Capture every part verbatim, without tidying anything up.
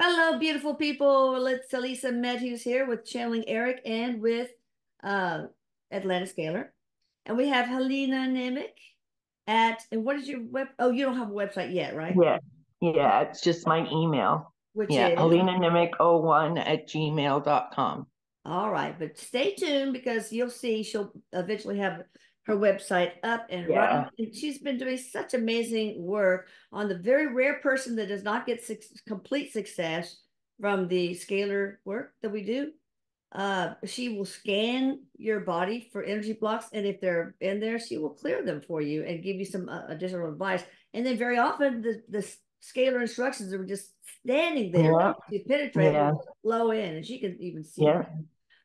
Hello, beautiful people. It's Elisa Medhus here with Channeling Erik and with uh, Atlantis Scalar. And we have Helena Nimick at, and what is your web? Oh, you don't have a website yet, right? Yeah, yeah, it's just my email. Which yeah, is? Helena Nimick zero one at gmail dot com. All right, but stay tuned because you'll see she'll eventually have her website up and yeah. running. And she's been doing such amazing work on the very rare person that does not get su complete success from the scalar work that we do. Uh, she will scan your body for energy blocks, and if they're in there, she will clear them for you and give you some uh, additional advice. And then very often the, the scalar instructions are just standing there yeah. to penetrate yeah. and flow in, and she can even see yeah. it.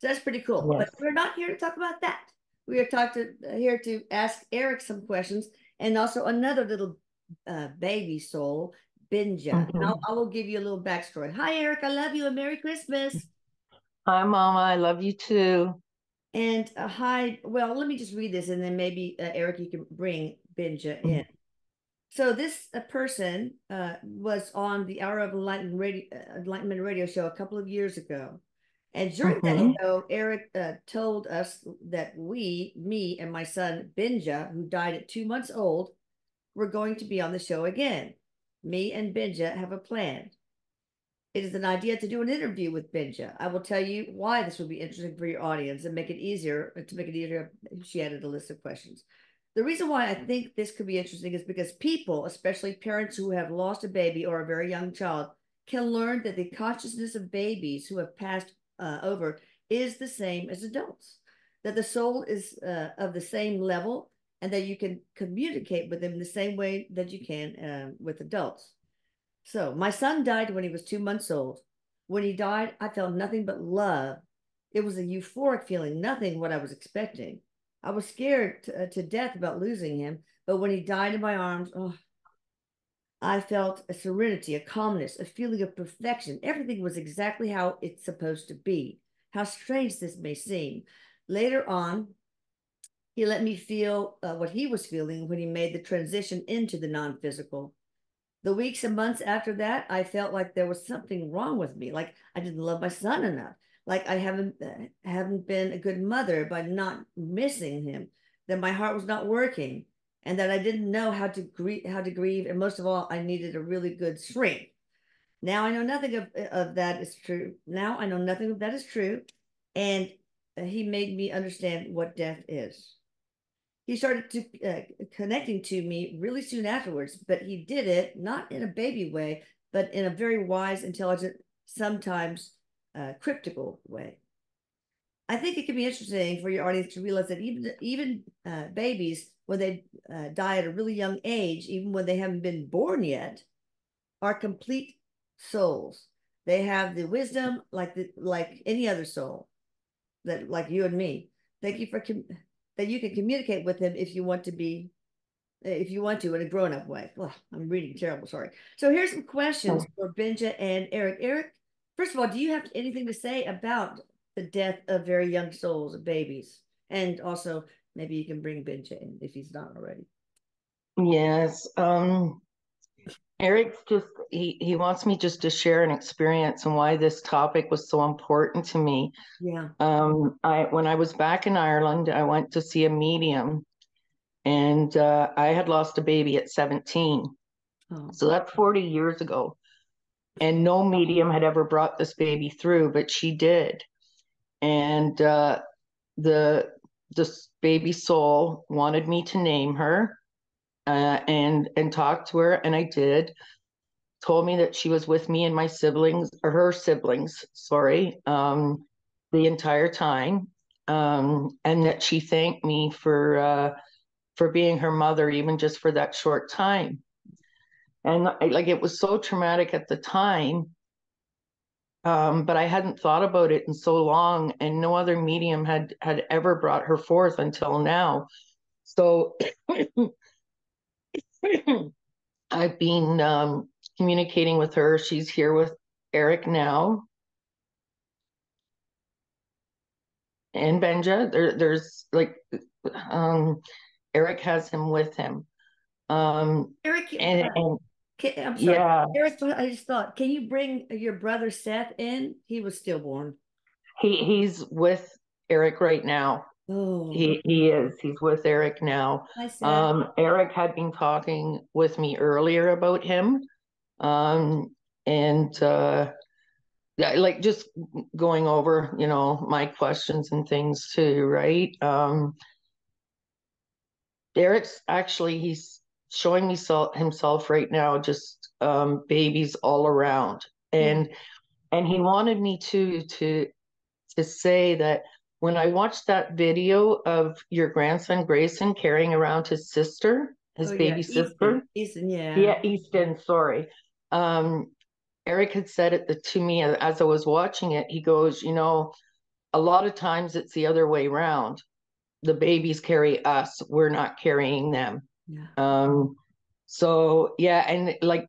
So that's pretty cool. Yeah. But we're not here to talk about that. We are talk to, uh, here to ask Erik some questions, and also another little uh, baby soul, Benja. Mm -hmm. I'll, I will give you a little backstory. Hi, Erik. I love you, and Merry Christmas. Hi, Mama. I love you, too. And uh, hi. Well, let me just read this, and then maybe, uh, Erik, you can bring Benja mm -hmm. in. So this uh, person uh, was on the Hour of Enlightenment radio, uh, Enlightenment radio show a couple of years ago. And during mm-hmm. that show, Erik uh, told us that we, me and my son, Benja, who died at two months old, were going to be on the show again. Me and Benja have a plan. It is an idea to do an interview with Benja. I will tell you why this will be interesting for your audience and make it easier, to make it easier, she added a list of questions. The reason why I think this could be interesting is because people, especially parents who have lost a baby or a very young child, can learn that the consciousness of babies who have passed Uh, over is the same as adults, that the soul is uh, of the same level, and that you can communicate with them in the same way that you can uh, with adults. So my son died when he was two months old. When he died, I felt nothing but love. It was a euphoric feeling, nothing what I was expecting. I was scared to, uh, to death about losing him, but when he died in my arms, oh, I felt a serenity, a calmness, a feeling of perfection. Everything was exactly how it's supposed to be. How strange this may seem. Later on, he let me feel uh, what he was feeling when he made the transition into the non-physical. The weeks and months after that, I felt like there was something wrong with me. Like I didn't love my son enough. Like I haven't, uh, haven't been a good mother by not missing him. That my heart was not working. And that I didn't know how to grieve, how to grieve, and most of all, I needed a really good shrink. Now I know nothing of, of that is true. Now I know nothing of that is true, and he made me understand what death is. He started to uh, connecting to me really soon afterwards, but he did it not in a baby way, but in a very wise, intelligent, sometimes uh, cryptical way. I think it could be interesting for your audience to realize that even even uh, babies, when they uh, die at a really young age, even when they haven't been born yet, are complete souls. They have the wisdom like the, like any other soul, that like you and me. Thank you for com that you can communicate with them if you want to be, if you want to in a grown up way. Well, I'm reading terrible. Sorry. So here's some questions for Benja and Erik. Erik, first of all, do you have anything to say about the death of very young souls, babies, and also? Maybe you can bring Benja in if he's not already. Yes. Um, Erik just, he, he wants me just to share an experience and why this topic was so important to me. Yeah. Um, I when I was back in Ireland, I went to see a medium, and uh, I had lost a baby at seventeen. Oh. So that's forty years ago. And no medium had ever brought this baby through, but she did. And uh, the... this baby soul wanted me to name her uh, and and talk to her, and I did. Told me that she was with me and my siblings, or her siblings, sorry, um, the entire time, um, and that she thanked me for uh, for being her mother, even just for that short time. And I, like it was so traumatic at the time. Um, but I hadn't thought about it in so long, and no other medium had had ever brought her forth until now. So I've been um, communicating with her. She's here with Erik now, and Benja. There, there's like um, Erik has him with him. Um, Erik, and, and Can, I'm sorry. Yeah. Here's what I just thought. Can you bring your brother Seth in? He was stillborn. He he's with Erik right now. Oh. He he is. He's with Erik now. Hi, Seth. Um, Erik had been talking with me earlier about him, um, and uh, like just going over, you know, my questions and things too, right? Um, Erik's actually he's showing me so, himself right now, just um, babies all around, and mm-hmm. and he wanted me to to to say that. When I watched that video of your grandson, Grayson, carrying around his sister, his oh, baby yeah. Easton, sister. Easton, yeah. Yeah, Easton, sorry. Um, Erik had said it to me as I was watching it. He goes, you know, a lot of times it's the other way around. The babies carry us. We're not carrying them. Yeah. Um, so, yeah, and like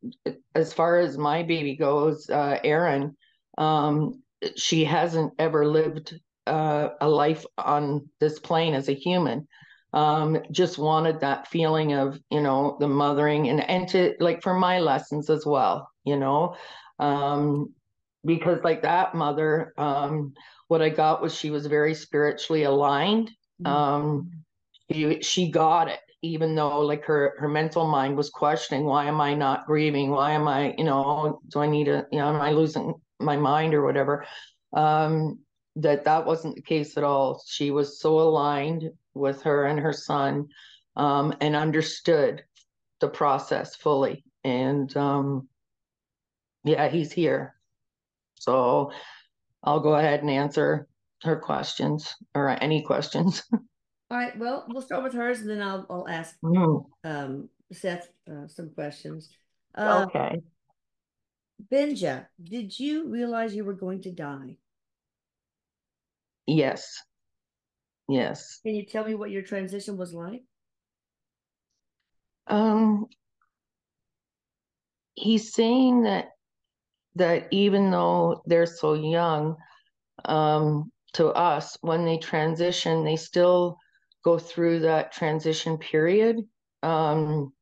as far as my baby goes, uh, Erin, um, she hasn't ever lived Uh, a life on this plane as a human, um, just wanted that feeling of, you know, the mothering and, and to like for my lessons as well, you know, um, because like that mother, um, what I got was she was very spiritually aligned. Mm-hmm. Um, she, she got it, even though like her, her mental mind was questioning, why am I not grieving? Why am I, you know, do I need a, you know, am I losing my mind or whatever? Um, that that wasn't the case at all. She was so aligned with her and her son, um, and understood the process fully. And um, yeah, he's here. So I'll go ahead and answer her questions or any questions. All right, well, we'll start with hers and then I'll, I'll ask mm. um, Seth uh, some questions. Uh, okay. Benja, did you realize you were going to die? Yes. Yes. Can you tell me what your transition was like? Um, he's saying that that even though they're so young, um, to us, when they transition, they still go through that transition period. Um,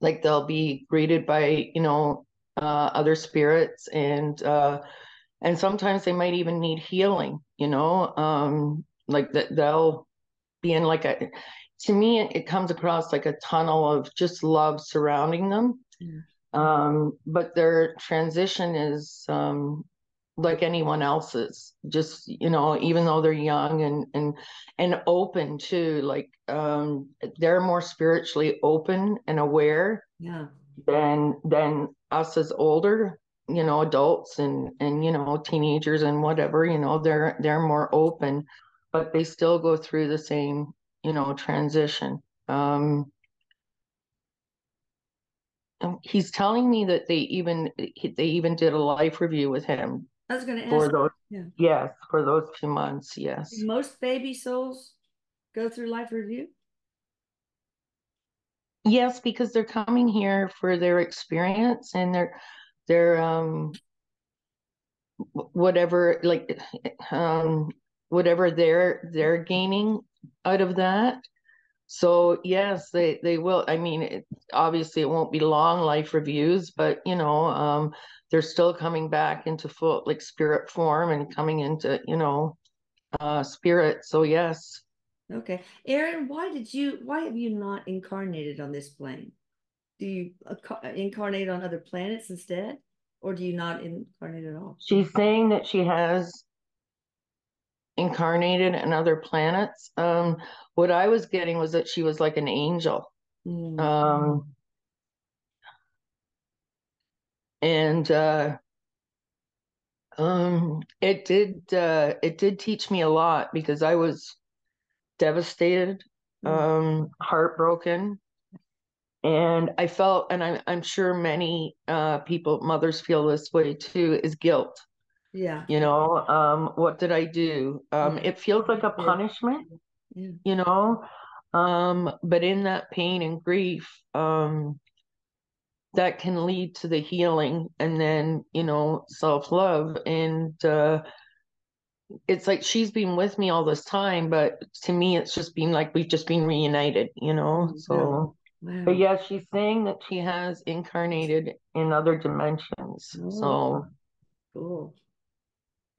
like they'll be greeted by, you know, uh, other spirits and uh, and sometimes they might even need healing. You know, um, like that they'll be in like a, to me, it, it comes across like a tunnel of just love surrounding them. Yeah. Um, but their transition is um, like anyone else's, just, you know, even though they're young and, and, and open to like, um, they're more spiritually open and aware yeah. than, than us as older, you know, adults and, and, you know, teenagers and whatever, you know, they're, they're more open, but they still go through the same, you know, transition. Um, he's telling me that they even, they even did a life review with him. I was going to ask. For those, yeah. Yes. For those few months. Yes. Did most baby souls go through life review? Yes, because they're coming here for their experience and they're, They're um, whatever, like um, whatever they're they're gaining out of that. So yes, they they will. I mean, it, obviously, it won't be long life reviews, but you know, um, they're still coming back into full like spirit form and coming into you know, uh, spirit. So yes. Okay, Erin, why did you? Why have you not incarnated on this plane? Do you incarnate on other planets instead, or do you not incarnate at all? She's saying that she has incarnated on other planets. Um, what I was getting was that she was like an angel. Mm. Um, and uh, um, it did uh, it did teach me a lot because I was devastated, mm. um, heartbroken. And I felt, and I'm, I'm sure many uh, people, mothers feel this way too, is guilt. Yeah. You know, um, what did I do? Um, it feels like a punishment, yeah. you know, um, but in that pain and grief, um, that can lead to the healing and then, you know, self-love. And uh, it's like she's been with me all this time, but to me, it's just been like we've just been reunited, you know, so... Yeah. Wow. But yeah, she's saying that she has incarnated in other dimensions. Oh, so cool.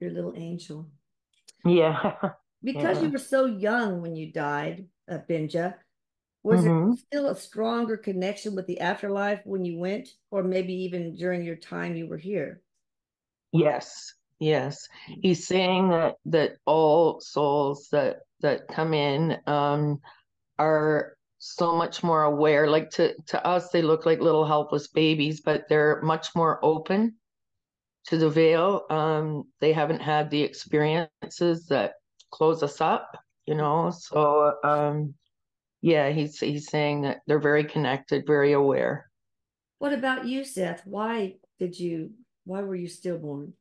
Your little angel. Yeah. Because yeah. you were so young when you died, uh, Benja, was mm-hmm. there still a stronger connection with the afterlife when you went, or maybe even during your time you were here? Yes, yes. He's saying that that all souls that that come in um, are so much more aware. Like to to us, they look like little helpless babies, but they're much more open to the veil. Um, they haven't had the experiences that close us up, you know. So um, yeah, he's he's saying that they're very connected, very aware. What about you, Seth? Why did you? Why were you stillborn?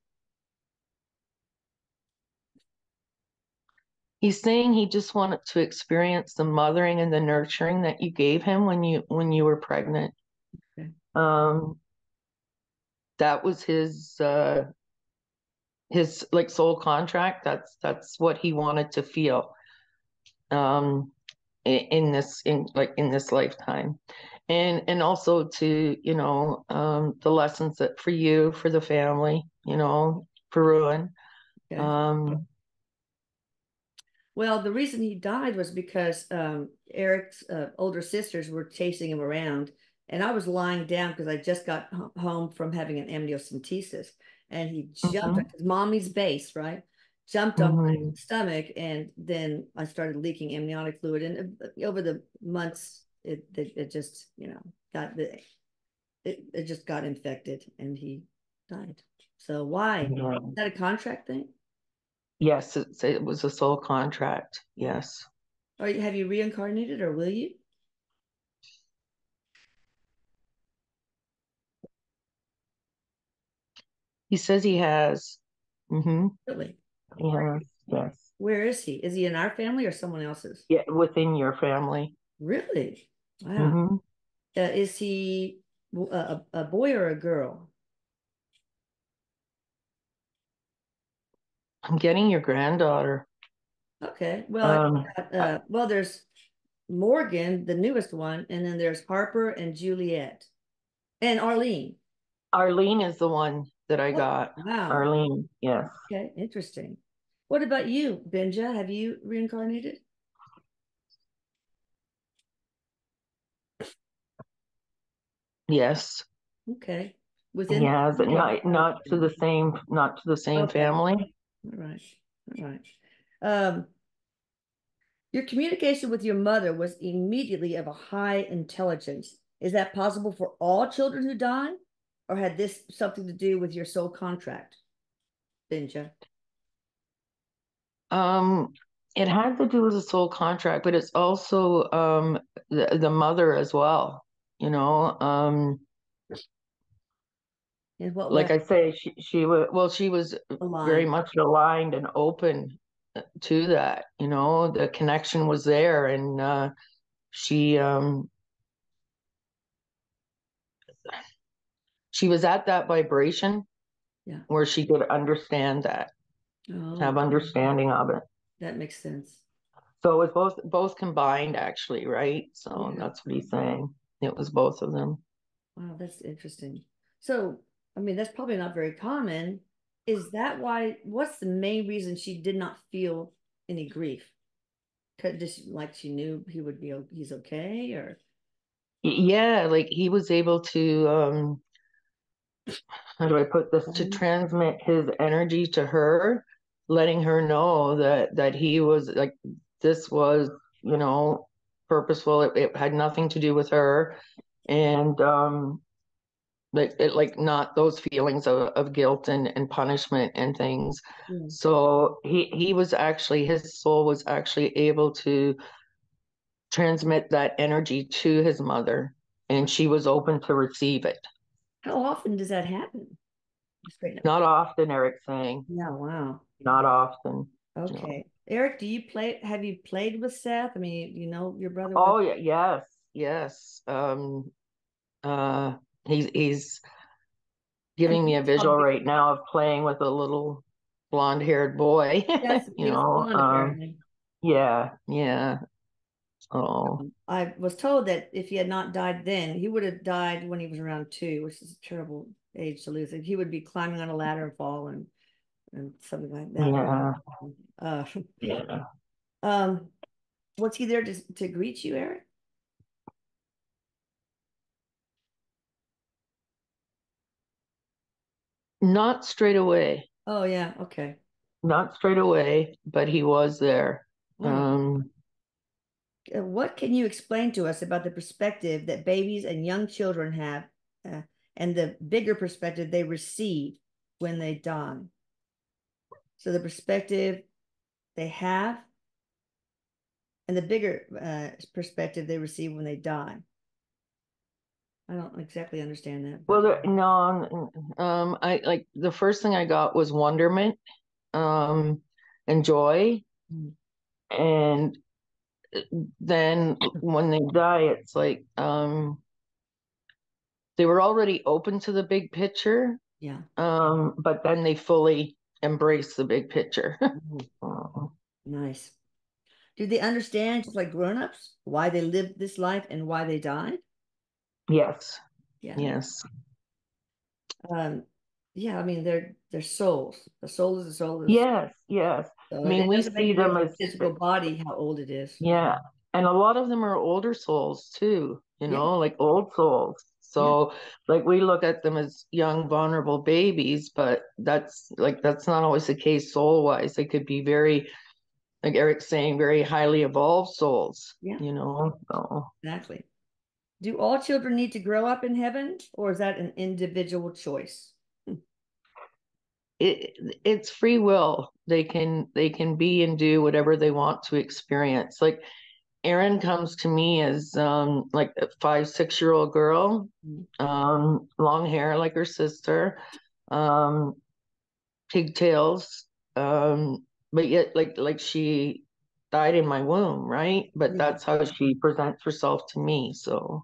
He's saying he just wanted to experience the mothering and the nurturing that you gave him when you when you were pregnant. Okay. Um, that was his uh, his like soul contract. That's that's what he wanted to feel um, in, in this in like in this lifetime. And and also to, you know, um, the lessons that for you, for the family, you know, for Ruin. Okay. Um, well, the reason he died was because um, Erik's uh, older sisters were chasing him around. And I was lying down because I just got home from having an amniocentesis. And he jumped, uh-huh. mommy's base, right? Jumped mm-hmm. on my stomach. And then I started leaking amniotic fluid. And over the months... It, it it just, you know, got the it, it just got infected and he died. So why? Yeah. Is that a contract thing? Yes, it's, it was a soul contract. Yes. Or have you reincarnated, or will you? He says he has. Mm-hmm. Really? Yeah. Yes. Where is he? Is he in our family or someone else's? Yeah, within your family. Really? Wow. Mm-hmm. Uh, is he a, a boy or a girl? I'm getting your granddaughter. Okay. Well, um, got, uh, well, there's Morgan, the newest one, and then there's Harper and Juliet, and Arlene. Arlene is the one that I oh, got. Wow. Arlene. Yes. Okay. Interesting. What about you, Benja? Have you reincarnated? Yes. Okay. Within yeah, but not not to the same not to the same okay. family. All right. All right. Um, your communication with your mother was immediately of a high intelligence. Is that possible for all children who die, or had this something to do with your soul contract, Benja? Um. It had to do with the soul contract, but it's also um the, the mother as well. You know, um, what like I say, she, she was, well, she was aligned. Very much aligned and open to that, you know, the connection was there. And uh, she, um, she was at that vibration yeah. where she could understand that, oh, have understanding of it. That makes sense. So it was both, both combined actually, right? So yeah. that's what he's saying. It was both of them. Wow, that's interesting. So, I mean, that's probably not very common. Is that why, what's the main reason she did not feel any grief? Just like she knew he would be, he's okay, or? Yeah, like he was able to, um, how do I put this, to transmit his energy to her, letting her know that, that he was like, this was, you know, purposeful. It, it had nothing to do with her, and um, like it, like not those feelings of, of guilt and, and punishment and things. Mm. So he he was actually his soul was actually able to transmit that energy to his mother, and she was open to receive it. How often does that happen? Not often, Erik's saying. Yeah, wow. Not often. Okay. You know. Erik, do you play? Have you played with Seth? I mean, you know your brother. Oh yeah, yes, yes. Um, uh, he's he's giving me a visual right now of playing with a little blonde-haired boy. Yes, you know, blonde, um, yeah, yeah. Oh. I was told that if he had not died then, he would have died when he was around two, which is a terrible age to lose. He would be climbing on a ladder and fall and, and something like that. Yeah. Uh, yeah. Um, was he there to, to greet you, Erik? Not straight away. Oh, yeah. Okay. Not straight away, but he was there. Oh. Um, what can you explain to us about the perspective that babies and young children have uh, and the bigger perspective they receive when they die? So the perspective they have and the bigger uh, perspective they receive when they die. I don't exactly understand that. Well, there, no, um, I like the first thing I got was wonderment um, and joy. Mm-hmm. And then when they die, it's like um they were already open to the big picture, yeah um but then they fully embrace the big picture. Oh. Nice. Do they understand, just like grown-ups, why they lived this life and why they died? Yes. Yeah. Yes. um yeah I mean, they're they're souls. The soul is the soul is yes the soul. Yes. So I mean, we see them as physical body, how old it is. Yeah. And a lot of them are older souls too, you know, yeah. like old souls. So yeah. like we look at them as young, vulnerable babies, but that's like, that's not always the case soul wise. They could be very, like Erik's saying, very highly evolved souls, yeah. you know. So. Exactly. Do all children need to grow up in heaven, or is that an individual choice? It, it's free will. They can they can be and do whatever they want to experience. Like Erin comes to me as um, like a five, six year old girl, um, long hair like her sister, um, pigtails, um, but yet like like she died in my womb, right? But yeah. that's how she presents herself to me. So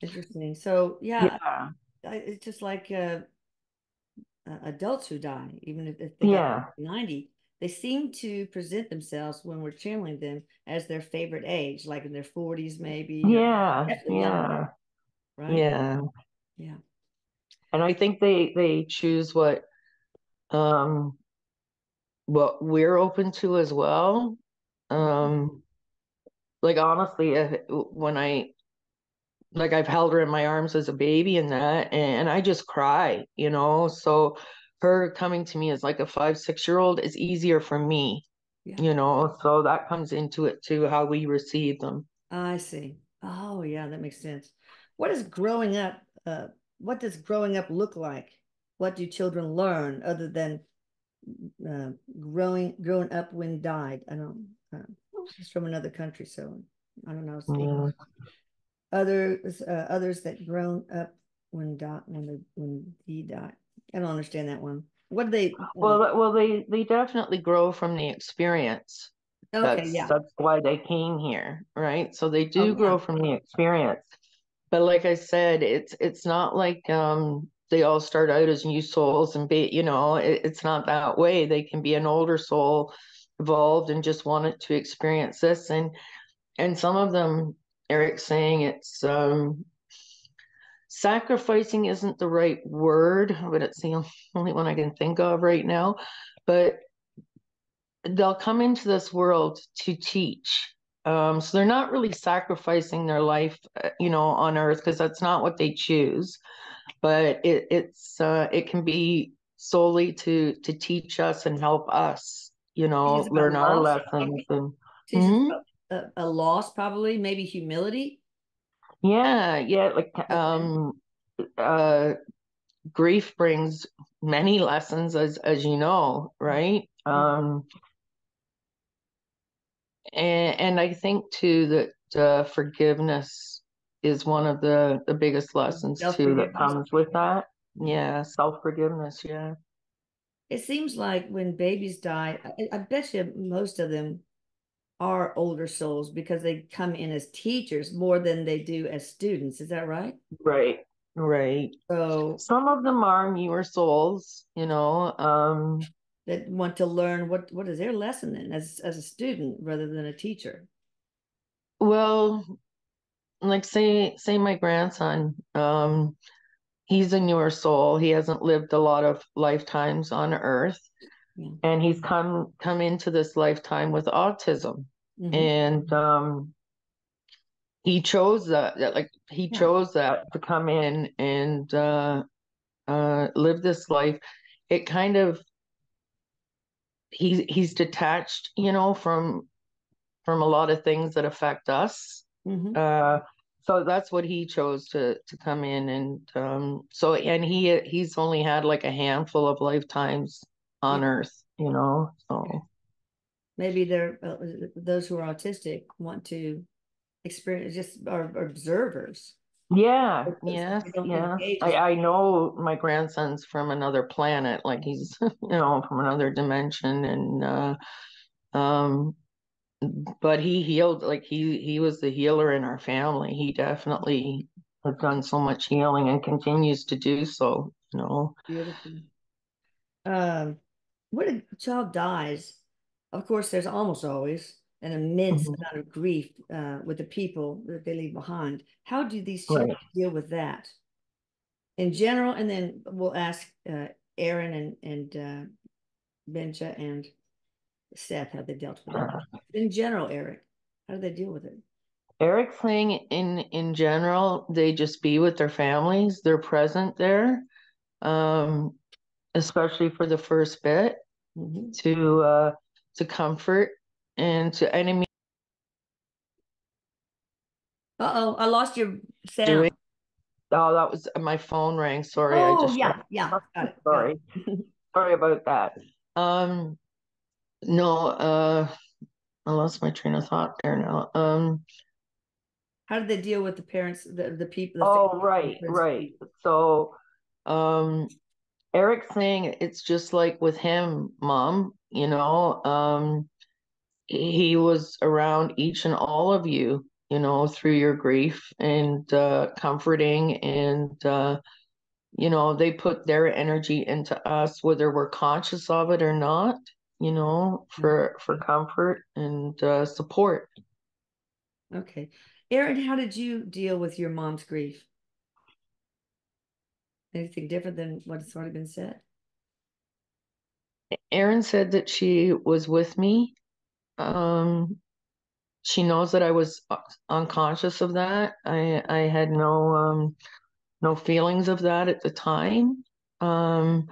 interesting. So yeah, yeah. I, it's just like. Uh... Uh, adults who die, even if, if they yeah. ninety, they seem to present themselves when we're channeling them as their favorite age, like in their forties maybe. Yeah, yeah, right? Yeah, yeah. And I think they they choose what um what we're open to as well. Um, like honestly, if, when I. Like I've held her in my arms as a baby and that, and I just cry, you know? So her coming to me as like a five, six-year-old is easier for me, yeah. you know? So that comes into it too, how we receive them. I see. Oh yeah, that makes sense. What is growing up, uh, what does growing up look like? What do children learn other than uh, growing growing up when died? I don't, uh, she's from another country, so I don't know. Yeah. Others, uh, others that grown up when dot when the when he died. I don't understand that one. What do they? Um, well, well, they they definitely grow from the experience. Okay, that's, yeah, that's why they came here, right? So they do oh, grow yeah. from the experience. But like I said, it's it's not like um they all start out as new souls and be you know it, it's not that way. They can be an older soul, evolved, and just wanted to experience this, and and some of them. Erik's saying it's um, sacrificing isn't the right word, but it's the only one I can think of right now. But they'll come into this world to teach. Um, so they're not really sacrificing their life, you know, on earth, because that's not what they choose. But it, it's uh, it can be solely to to teach us and help us, you know, learn our lessons. And, A, a loss, probably, maybe humility. Yeah, yeah. Like um, uh, grief brings many lessons, as as you know, right? Um, and and I think too that uh, forgiveness is one of the the biggest lessons too that comes with that. Yeah, self forgiveness. Yeah. It seems like when babies die, I, I bet you most of them. Are older souls because they come in as teachers more than they do as students. Is that right? Right, right. So some of them are newer souls, you know, um, that want to learn what what is their lesson in as as a student rather than a teacher. Well, like say say my grandson, um, he's a newer soul. He hasn't lived a lot of lifetimes on Earth, mm-hmm. and he's come come into this lifetime with autism, mm-hmm. and um, he chose that. Like he yeah. chose that to come in and uh, uh, live this life. It kind of he's he's detached, you know, from from a lot of things that affect us. Mm-hmm. Uh, so that's what he chose to to come in, and um, so and he he's only had like a handful of lifetimes on yeah. Earth, you know. So maybe there uh, those who are autistic want to experience, just are observers. Yeah, yes, yeah. I, I know my grandson's from another planet, like he's you know from another dimension, and uh, um. But he healed, like he he was the healer in our family. He definitely has done so much healing and continues to do so, you know. Beautiful. Um, when a child dies, of course, there's almost always an immense mm-hmm. amount of grief uh, with the people that they leave behind. How do these children right. deal with that in general? And then we'll ask uh, Erin and, and uh, Benja and Seth, how they dealt with it. In general, Erik, how do they deal with it? Erik's thing in in general, they just be with their families. They're present there, um, especially for the first bit, mm-hmm. to uh, to comfort and to enemy. Uh oh, I lost your sound. Doing... Oh, that was my phone rang. Sorry, oh, I just yeah, ran... yeah. Got it. Sorry, sorry about that. Um. No, uh, I lost my train of thought there now. Um, how did they deal with the parents, the, the people? The oh, right, right. So, um, Erik's saying it's just like with him, Mom, you know, um, he was around each and all of you, you know, through your grief and uh, comforting, and, uh, you know, they put their energy into us, whether we're conscious of it or not. You know, for for comfort and uh, support. Okay, Erin, how did you deal with your mom's grief? Anything different than what's already been said? Erin said that she was with me. Um, she knows that I was unconscious of that. I I had no um, no feelings of that at the time. Um.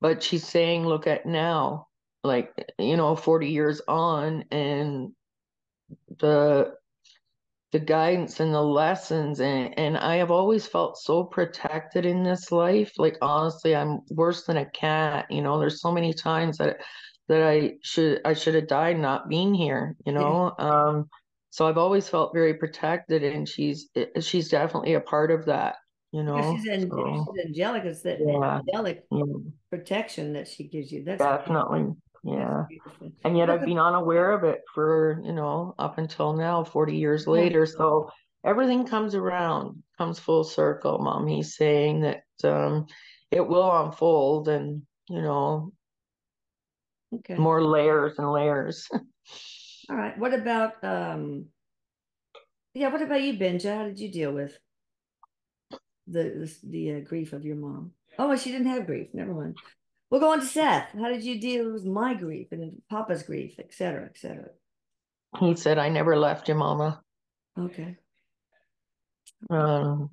But she's saying, look at now, like, you know, forty years on, and the the guidance and the lessons. And, and I have always felt so protected in this life. Like, honestly, I'm worse than a cat. You know, there's so many times that that I should I should have died not being here, you know. um, so I've always felt very protected. And she's she's definitely a part of that. You know, she's, an, so, she's angelic. It's that yeah, angelic yeah. protection that she gives you. That's definitely, yeah. That's and yet I've been unaware of it for, you know, up until now, forty years later. So everything comes around, comes full circle. Mommy's saying that um, it will unfold, and, you know, okay. more layers and layers. All right. What about, um, yeah, what about you, Benja? How did you deal with the the, the uh, grief of your mom? Oh, she didn't have grief. Never mind. We'll go on to Seth. How did you deal with my grief and Papa's grief, et cetera, et cetera? He said, I never left you, Mama. Okay. Um,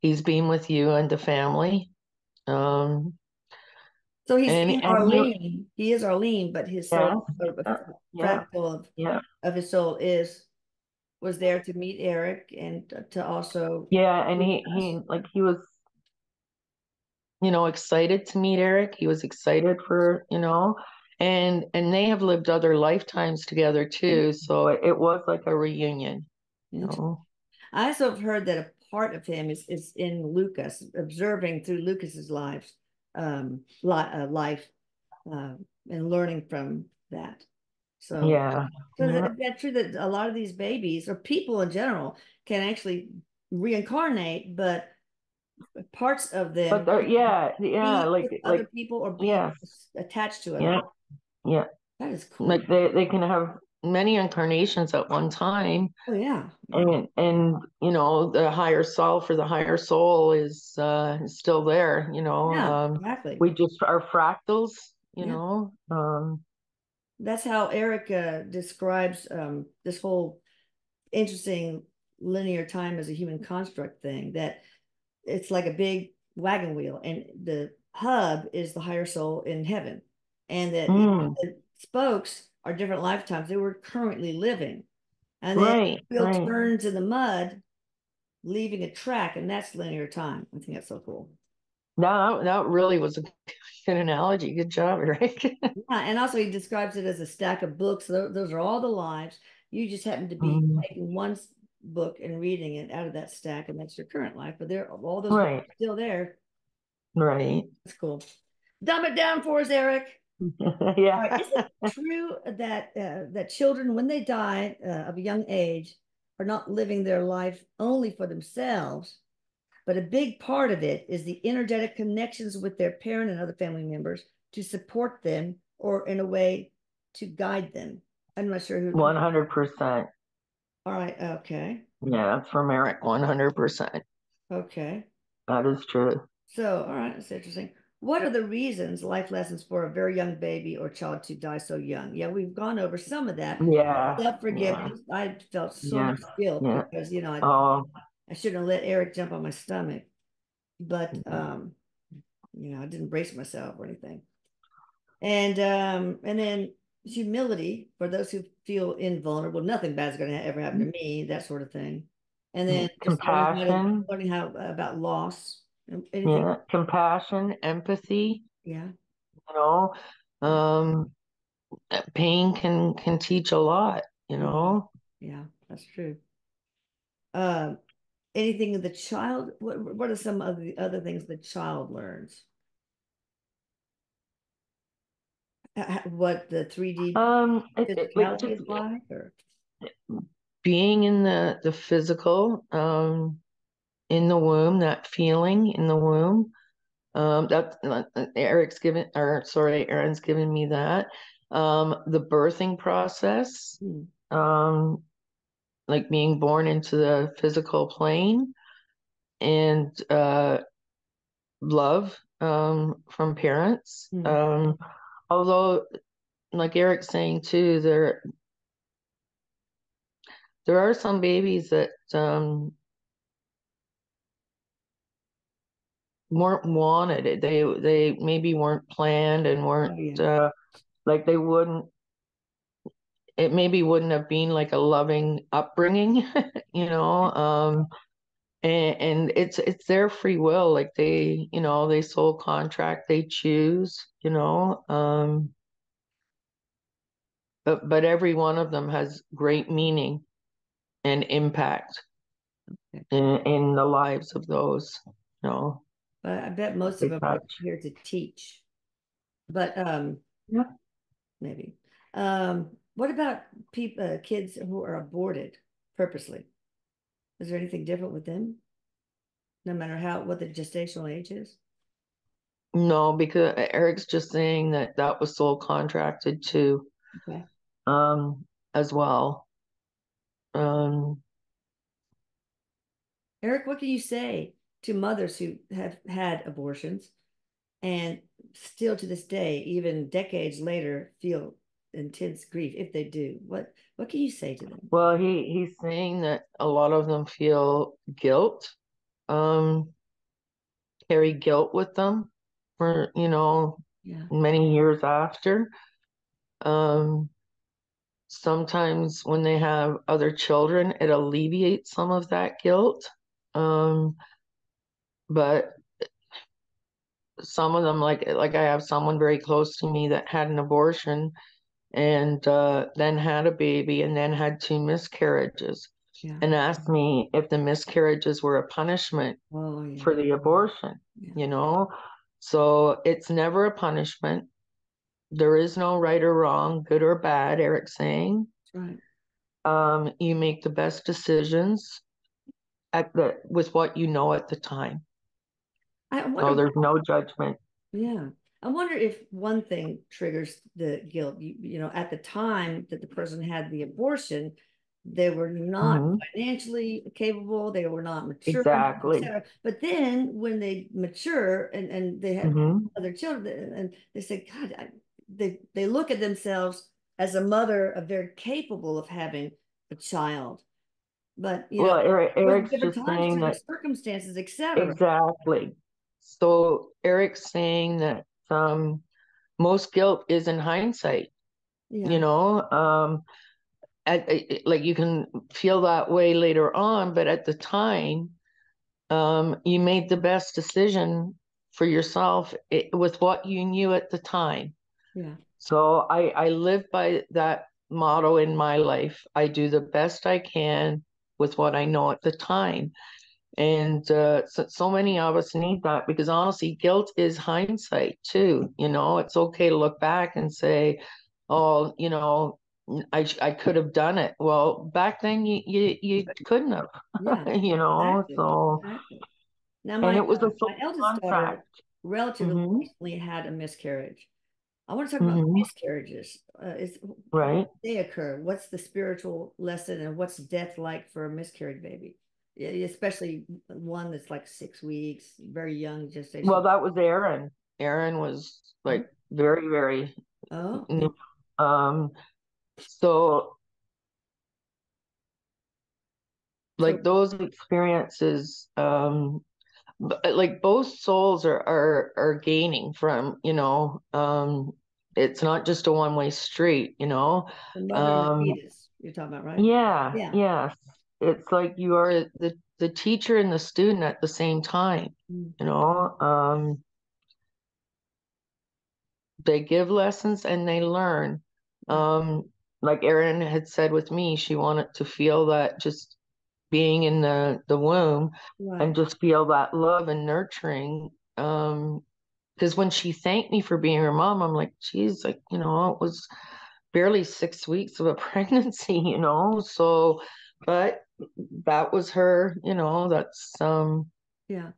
he's been with you and the family. Um, so he's and, Arlene. He, he is Arlene, but his yeah, soul, uh, yeah, of, yeah. of his soul is... was there to meet Erik and to also yeah and he he like he was you know excited to meet Erik. He was excited for you know and and they have lived other lifetimes together too, so it was like a reunion, you know. I also have heard that a part of him is is in Lucas, observing through Lucas's lives um li uh, life uh, and learning from that. So yeah, so yeah. that's true that a lot of these babies or people in general can actually reincarnate, but parts of them, but yeah, yeah, like other like, people are yeah. attached to it. Yeah, yeah, that is cool. Like they they can have many incarnations at one time. Oh, yeah. And, and, you know, the higher self or the higher soul is uh, still there, you know. Yeah, um, exactly. We just are fractals, you yeah. know. Um, That's how Erik uh, describes um, this whole interesting linear time as a human construct thing, that it's like a big wagon wheel, and the hub is the higher soul in heaven, and that mm. you know, the spokes are different lifetimes they were currently living, and right, then the wheel right. turns in the mud, leaving a track, and that's linear time. I think that's so cool. No, that really was a good analogy. Good job, Eric. Yeah, and also he describes it as a stack of books. Those are all the lives. You just happen to be mm. taking one book and reading it out of that stack, and that's your current life. But there, all those right. books are still there. Right. That's cool. Dumb it down for us, Eric. Yeah. Right. Is it true that uh, that children, when they die uh, of a young age, are not living their life only for themselves, but a big part of it is the energetic connections with their parent and other family members to support them, or in a way to guide them? I'm not sure who. one hundred percent. All right. Okay. Yeah, that's from Erik. one hundred percent. Okay. That is true. So, all right. That's interesting. What are the reasons, life lessons for a very young baby or child to die so young? Yeah, we've gone over some of that. Yeah. Self-forgiveness. Yeah. I felt so yeah. much guilt yeah. because, you know, I, oh. I shouldn't have let Erik jump on my stomach. But, mm-hmm. um, you know, I didn't brace myself or anything. And um, and then humility for those who feel invulnerable. Nothing bad's going to ever happen to me, that sort of thing. And then compassion, learning how about loss. Anything. Yeah, compassion, empathy. Yeah, you know, um, pain can can teach a lot. You know. Yeah, that's true. Uh, anything of the child. What What are some of the other things the child learns? What the three D um, physicality is like, or? Being in the the physical, um, in the womb, that feeling in the womb. Um, that Erik's given, or sorry, Erin's given me that. Um, the birthing process, mm. um, like being born into the physical plane, and uh, love um, from parents. Mm. Um, Although, like Erik's saying too, there there are some babies that um, weren't wanted. They they maybe weren't planned and weren't oh, yeah. uh, like they wouldn't. It maybe wouldn't have been like a loving upbringing, you know. Um, and, and it's it's their free will. Like they, you know, they soul contract. They choose. You know, um, but but every one of them has great meaning and impact okay. in in the lives of those. You know, but I bet most of them touch. Are here to teach. But um, yeah. maybe. Um, what about people, uh, kids who are aborted purposely? Is there anything different with them? No matter how what the gestational age is. No, because Erik's just saying that that was soul contracted too, okay. um, as well. Um, Erik, what can you say to mothers who have had abortions and still to this day, even decades later, feel intense grief if they do? What What can you say to them? Well, he he's saying that a lot of them feel guilt, um, carry guilt with them. For, you know, yeah. many years after. Um, sometimes when they have other children, it alleviates some of that guilt. Um, but some of them, like like I have someone very close to me that had an abortion and uh, then had a baby and then had two miscarriages yeah. and asked me if the miscarriages were a punishment oh, yeah. for the abortion, yeah. you know? So it's never a punishment. There is no right or wrong, good or bad, Erik's saying. Right. Um, you make the best decisions at the with what you know at the time. I, so there's no judgment. Yeah. I wonder if one thing triggers the guilt. You, you know, at the time that the person had the abortion, they were not mm-hmm. financially capable. They were not mature. Exactly. But then when they mature and, and they have mm-hmm. other children, and they say, God, I, they, they look at themselves as a mother of very capable of having a child. But, you well, know, Eric, Erik's just times, saying that circumstances, et cetera. Exactly. So Erik's saying that um, most guilt is in hindsight, yeah. you know, um, at, at, like you can feel that way later on, but at the time, um, you made the best decision for yourself it, with what you knew at the time. Yeah. So I, I live by that motto in my life. I do the best I can with what I know at the time. And uh, so, so many of us need that, because honestly, guilt is hindsight too. You know, it's okay to look back and say, oh, you know, I I could have done it. Well, back then you you, you couldn't have, yeah, you know, exactly, so. Exactly. Now my, and it was uh, a my eldest daughter relatively mm-hmm. recently had a miscarriage. I want to talk about mm-hmm. miscarriages. Uh, is, right. They occur. What's the spiritual lesson, and what's death like for a miscarried baby? Especially one that's like six weeks, very young gestation. Well, that was Erin. Erin was like very, very. Oh. New. Um. So, like those experiences, um, like both souls are are are gaining from, you know. Um, it's not just a one way street, you know. The mother um, and the fetus, you're talking about, right? Yeah. Yeah. Yeah. It's like you are the, the teacher and the student at the same time, you know. Um, they give lessons and they learn. Um, like Erin had said with me, she wanted to feel that just being in the, the womb, right, and just feel that love and nurturing. Um, because when she thanked me for being her mom, I'm like, geez, like, you know, it was barely six weeks of a pregnancy, you know. So, but that was her, you know, that's, um, yeah,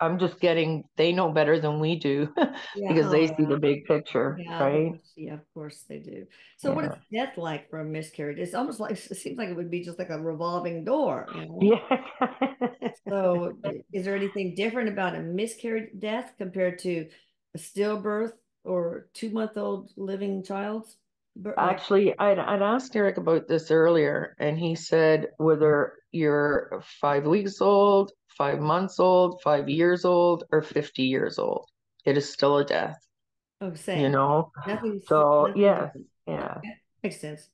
I'm just getting, they know better than we do, yeah, because they see the big picture, yeah, right? Yeah, of course they do. So yeah. What is death like for a miscarriage? It's almost like, it seems like it would be just like a revolving door. You know? Yeah. So is there anything different about a miscarriage death compared to a stillbirth or two-month-old living child's? Actually, I'd, I'd asked Erik about this earlier, and he said whether you're five weeks old, five months old, five years old, or fifty years old, it is still a death. Oh, same. You know? Nothing, so, nothing, yes. Nothing. Yeah. Okay. Makes sense.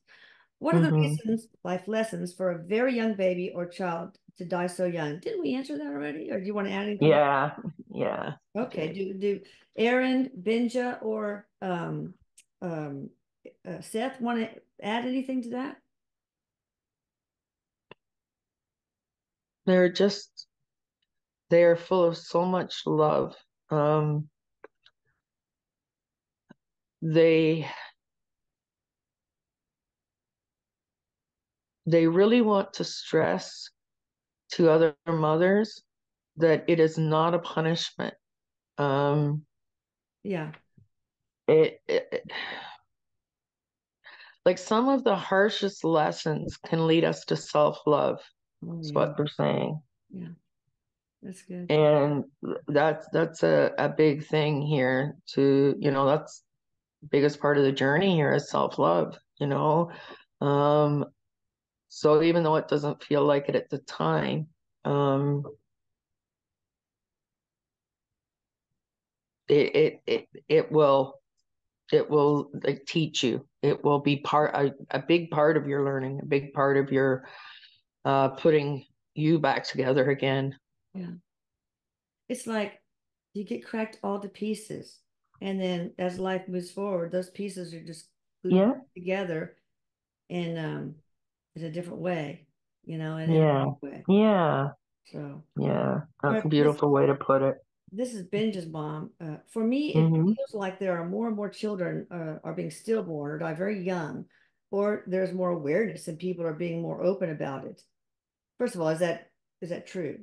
What are mm-hmm. the reasons, life lessons, for a very young baby or child to die so young? Didn't we answer that already? Or do you want to add anything? Yeah. Yeah. Okay. Do, do Erin, Benja, or... um um. Uh, Seth, want to add anything to that? They're just, they are full of so much love. Um, they, they really want to stress to other mothers that it is not a punishment. Um, yeah. It, it, it Like some of the harshest lessons can lead us to self-love. Oh, is yeah. what they're saying. Yeah, that's good. And that's that's a, a big thing here to, you know, that's the biggest part of the journey here is self-love, you know. Um, so even though it doesn't feel like it at the time, um, it, it, it, it will... It will like, teach you. It will be part a, a big part of your learning, a big part of your uh, putting you back together again. Yeah. It's like you get cracked all to pieces. And then as life moves forward, those pieces are just glued yeah. together in, um, in a different way, you know, in yeah. a way. Yeah. So, yeah. That's a beautiful way to put it. This is Benja's mom. Uh, for me, it mm-hmm. feels like there are more and more children uh, are being stillborn or die very young, or there's more awareness and people are being more open about it. First of all, is that is that true?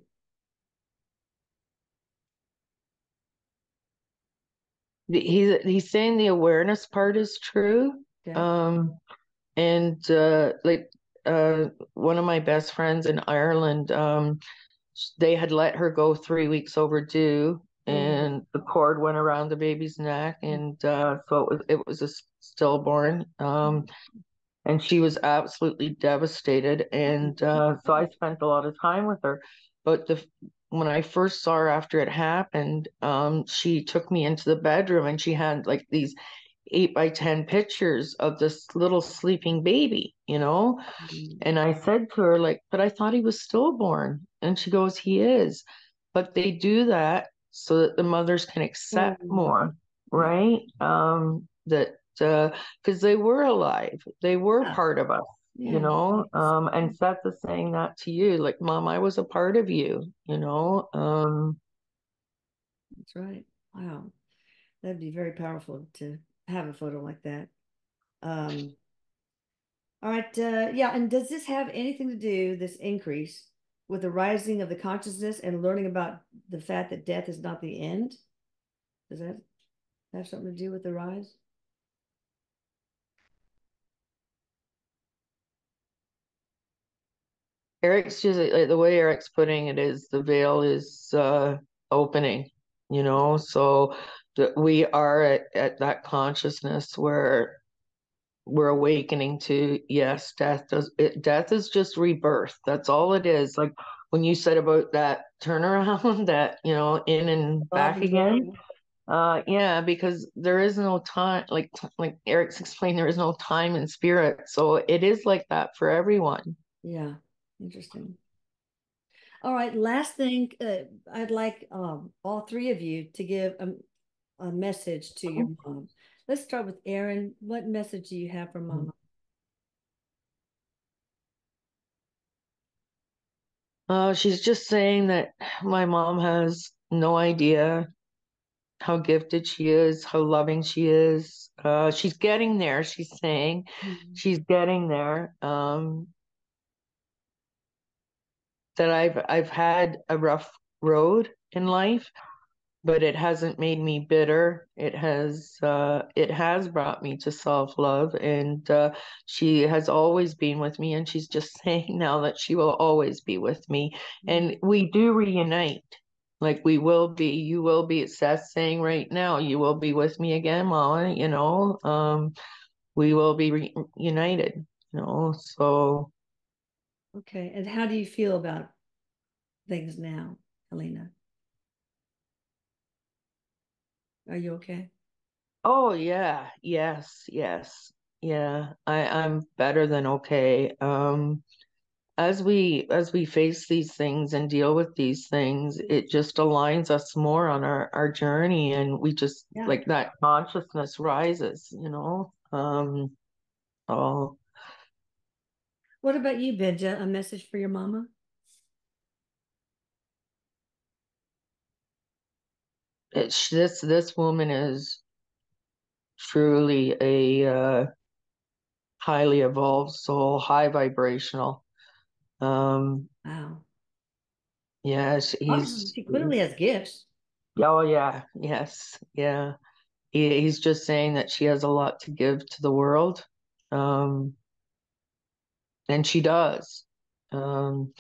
he's he's saying the awareness part is true. Yeah. Um, and uh, like uh, one of my best friends in Ireland, um, they had let her go three weeks overdue, mm. and the cord went around the baby's neck, and uh, so it was, it was a stillborn. Um, and she was absolutely devastated. And uh, so I spent a lot of time with her. But the when I first saw her after it happened, um, she took me into the bedroom and she had like these eight by ten pictures of this little sleeping baby, you know? Mm-hmm. And I said to her, like, but I thought he was stillborn. And she goes, he is. But they do that so that the mothers can accept mm-hmm. more, right? Um, that, uh, because they were alive. They were yeah. part of us. Yeah. You know, um, and Seth is saying that to you, like, Mom, I was a part of you, you know. Um, That's right. Wow. That'd be very powerful to have a photo like that. Um, all right. Uh, yeah. And does this have anything to do, this increase, with the rising of the consciousness and learning about the fact that death is not the end? Does that have something to do with the rise? Erik's just like, the way Erik's putting it is the veil is uh, opening, you know, so that we are at, at that consciousness where we're awakening to, yes, death does it, death is just rebirth. That's all it is. Like when you said about that turnaround, that, you know, in and back oh, again. Uh, yeah, because there is no time, like like Erik's explained, there is no time in spirit. So it is like that for everyone. Yeah. Interesting. All right. Last thing, uh, I'd like um, all three of you to give a, a message to your mom. Let's start with Erin. What message do you have for Mama? Uh, she's just saying that my mom has no idea how gifted she is, how loving she is. Uh, she's getting there. She's saying mm-hmm. she's getting there. Um, that I've I've had a rough road in life, but it hasn't made me bitter. It has uh, it has brought me to self-love, and uh, she has always been with me, and she's just saying now that she will always be with me. And we do reunite. Like we will be, you will be, it's Seth saying right now, you will be with me again, Mama, you know. Um, we will be reunited, you know, so... Okay, and how do you feel about things now, Helena? Are you okay? Oh, yeah, yes, yes, yeah. I, I'm better than okay. Um, as we as we face these things and deal with these things, it just aligns us more on our, our journey, and we just, yeah. like, that consciousness rises, you know? Um, oh. What about you, Benja? A message for your mama? It's, this this woman is truly a uh, highly evolved soul, high vibrational. Um, wow. Yes, yeah, he's oh, she clearly has gifts. Oh yeah, yes, yeah. He, he's just saying that she has a lot to give to the world. Um, And she does, um,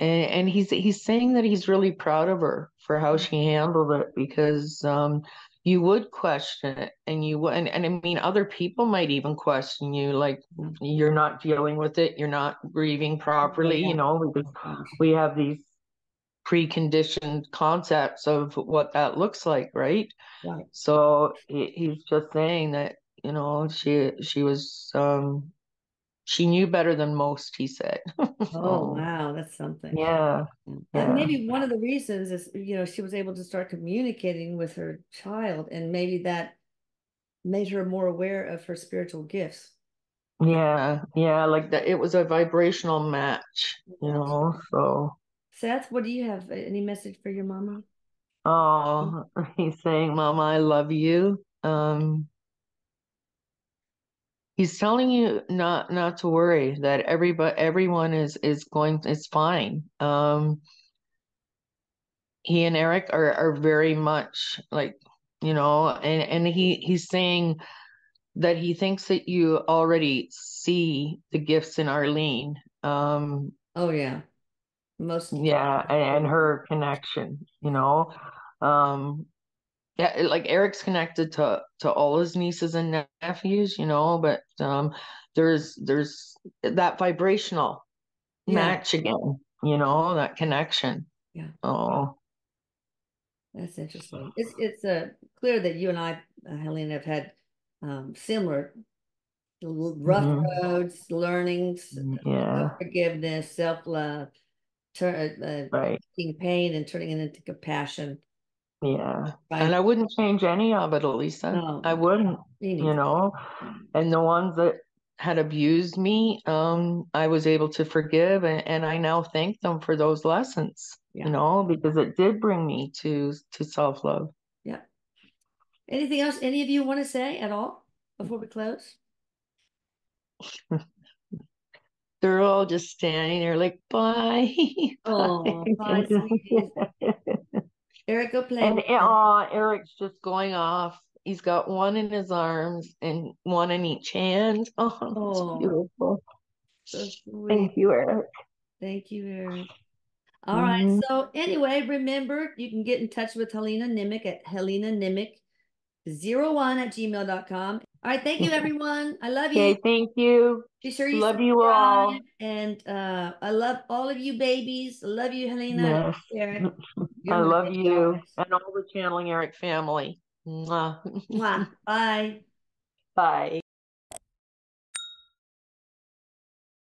and and he's he's saying that he's really proud of her for how she handled it, because um, you would question it, and you would, and, and I mean, other people might even question you, like you're not dealing with it, you're not grieving properly, you know, because we have these preconditioned concepts of what that looks like, right? Right. So he, he's just saying that, you know, she she was. Um, She knew better than most, he said. so, oh, wow. That's something. Yeah. And yeah. maybe one of the reasons is, you know, she was able to start communicating with her child, and maybe that made her more aware of her spiritual gifts. Yeah. Yeah. Like that. It was a vibrational match, you know, so. Seth, what do you have? Any message for your mama? Oh, he's saying, Mama, I love you. Um. He's telling you not not to worry, that everybody everyone is is going, it's fine. Um, he and Erik are, are very much like, you know, and, and he, he's saying that he thinks that you already see the gifts in Arlene. Um, oh, yeah. Most. Yeah. And, and her connection, you know, um, yeah, like Erik's connected to, to all his nieces and nephews, you know, but um, there's, there's that vibrational yeah. match again, you know, that connection. Yeah. Oh, that's interesting. It's it's uh, clear that you and I, uh, Helena, have had um, similar rough mm-hmm. roads, learnings, yeah. forgiveness, self-love, tur- uh, right. taking pain and turning it into compassion. Yeah. Right. And I wouldn't change any of it, Elisa. No. I wouldn't, you know. And the ones that had abused me, um, I was able to forgive. And, and I now thank them for those lessons, yeah. you know, because it did bring me to, to self-love. Yeah. Anything else any of you want to say at all before we close? They're all just standing there like, bye. Oh, bye. Erik, go play. And uh, Erik's just going off. He's got one in his arms and one in each hand. Oh, oh that's beautiful. So sweet. Thank you, Erik. Thank you, Erik. All mm-hmm. right. So anyway, remember, you can get in touch with Helena Nimick at helena nimick zero one at gmail dot com. All right. Thank you, everyone. I love you. Okay, thank you. Be sure you love you all. And uh, I love all of you babies. I love you, Helena. Yes. Erik. I love you and all the Channeling Erik family. Mwah. Mwah. Bye. Bye.